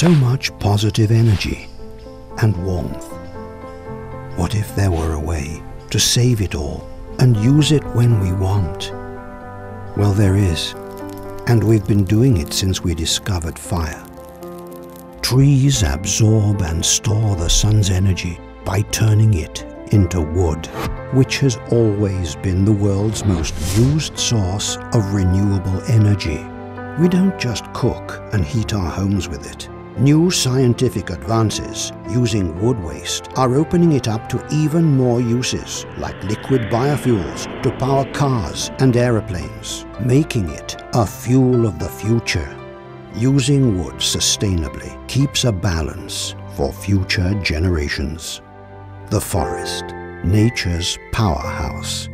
so much positive energy and warmth. What if there were a way to save it all and use it when we want? Well, there is, and we've been doing it since we discovered fire. Trees absorb and store the sun's energy by turning it into wood, which has always been the world's most used source of renewable energy. We don't just cook and heat our homes with it. New scientific advances using wood waste are opening it up to even more uses, like liquid biofuels to power cars and aeroplanes, making it a fuel of the future. Using wood sustainably keeps a balance for future generations. The forest, nature's powerhouse.